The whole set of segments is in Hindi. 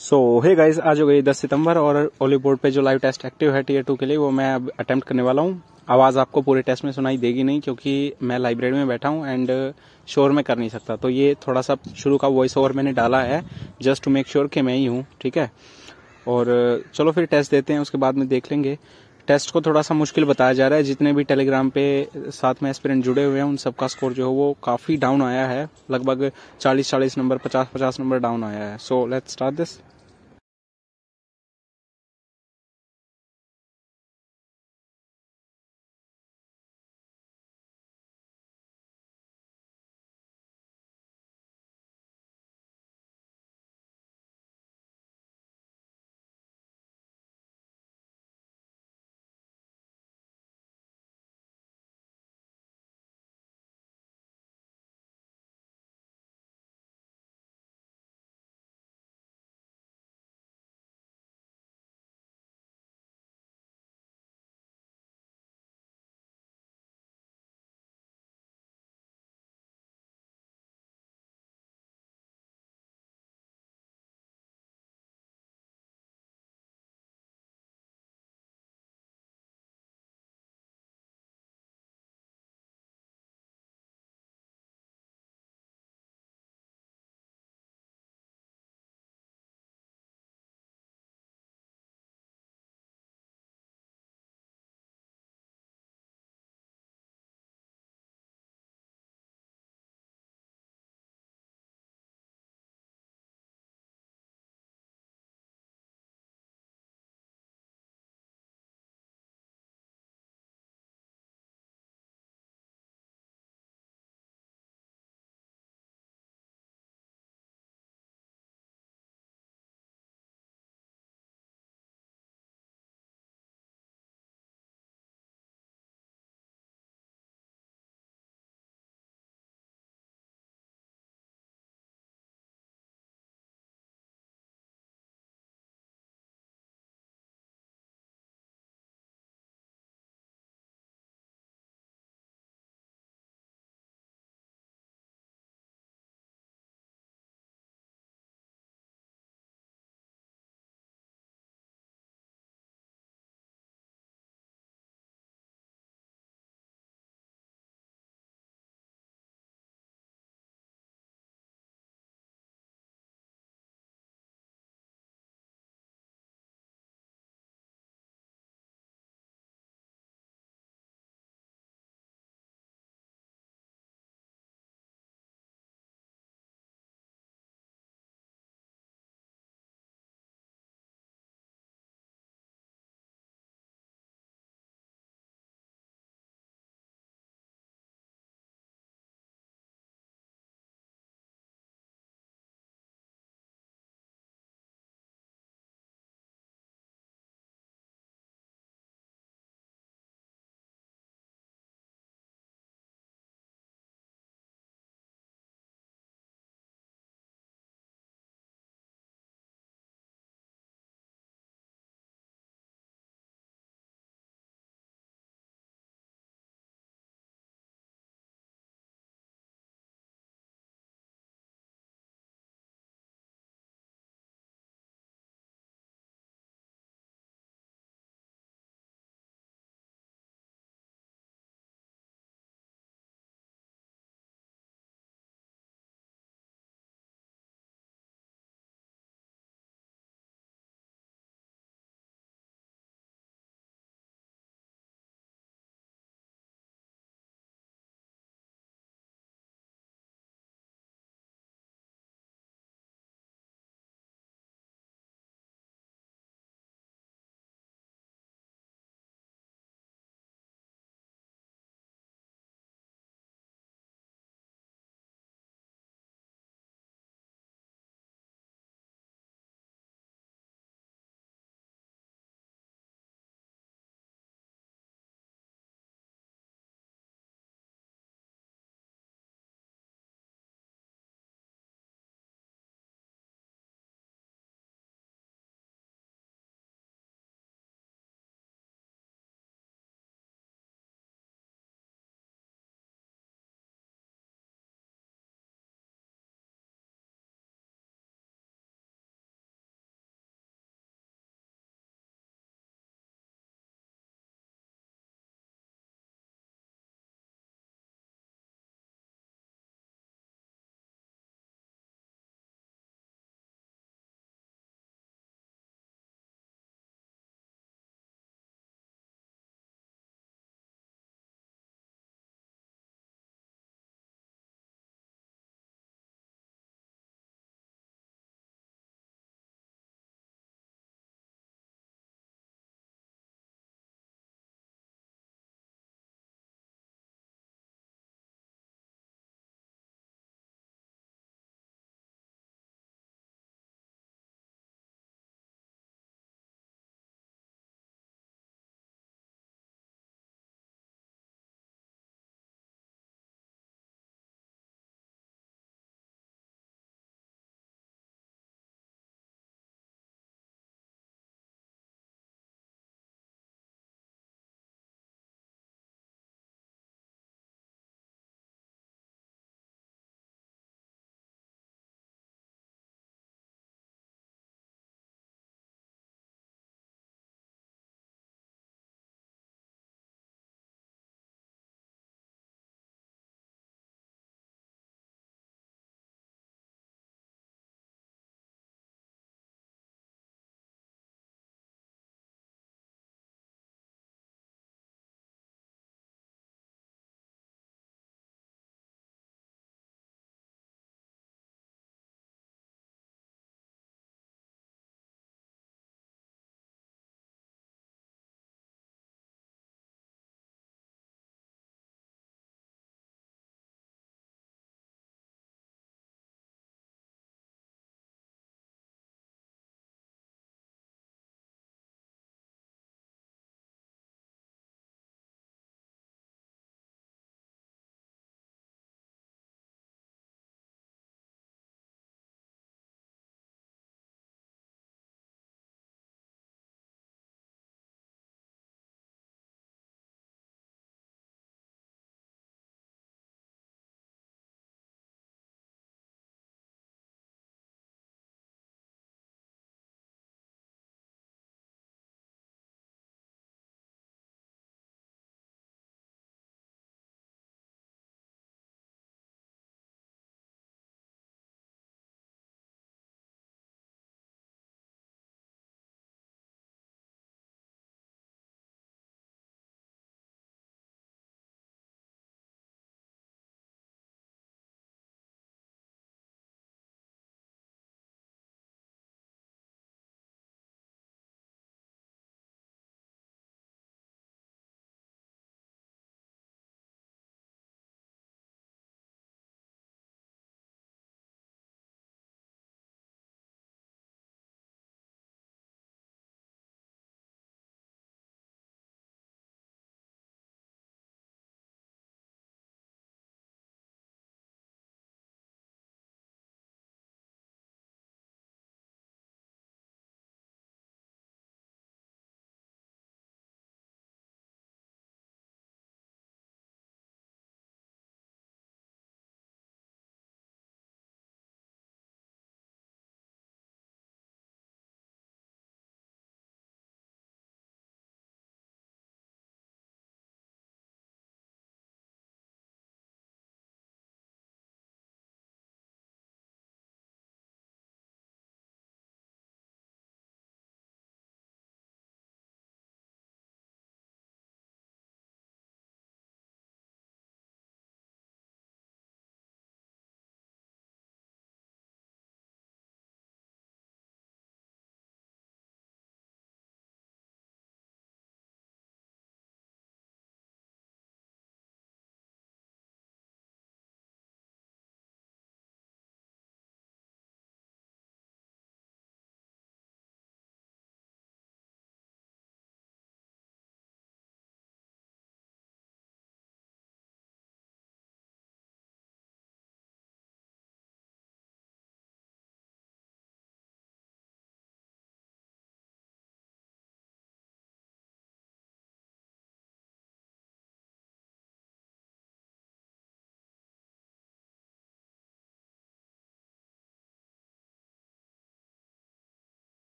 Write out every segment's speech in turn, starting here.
सो हे गाइज, आज हो गई 10 सितंबर और ओलीवुड पे जो लाइव टेस्ट एक्टिव है Tier 2 के लिए वो मैं अब अटेम्प्ट करने वाला हूँ। आवाज़ आपको पूरे टेस्ट में सुनाई देगी नहीं क्योंकि मैं लाइब्रेरी में बैठा हूँ एंड शोर में कर नहीं सकता, तो ये थोड़ा सा शुरू का वॉइस ओवर मैंने डाला है जस्ट टू मेक श्योर कि मैं ही हूँ, ठीक है। और चलो फिर टेस्ट देते हैं, उसके बाद में देख लेंगे। टेस्ट को थोड़ा सा मुश्किल बताया जा रहा है। जितने भी टेलीग्राम पे साथ में एस्पिरेंट जुड़े हुए हैं उन सबका स्कोर जो है वो काफ़ी डाउन आया है, लगभग 40-40 नंबर, 50-50 नंबर डाउन आया है। So let's start this.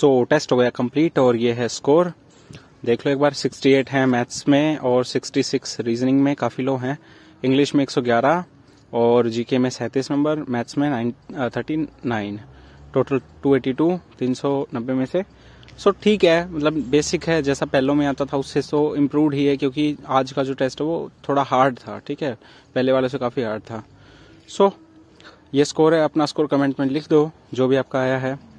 So test हो गया कंप्लीट और ये है स्कोर, देख लो एक बार। 68 है मैथ्स में और 66 रीजनिंग में, काफ़ी लो हैं। इंग्लिश में 111 और जीके में 37 नंबर, मैथ्स में 39, टोटल 282 390 में से। सो ठीक है, मतलब बेसिक है, जैसा पहले में आता था उससे सो इम्प्रूव्ड ही है, क्योंकि आज का जो टेस्ट है वो थोड़ा हार्ड था, ठीक है, पहले वाले से काफ़ी हार्ड था। सो ये स्कोर है, अपना स्कोर कमेंट में लिख दो जो भी आपका आया है।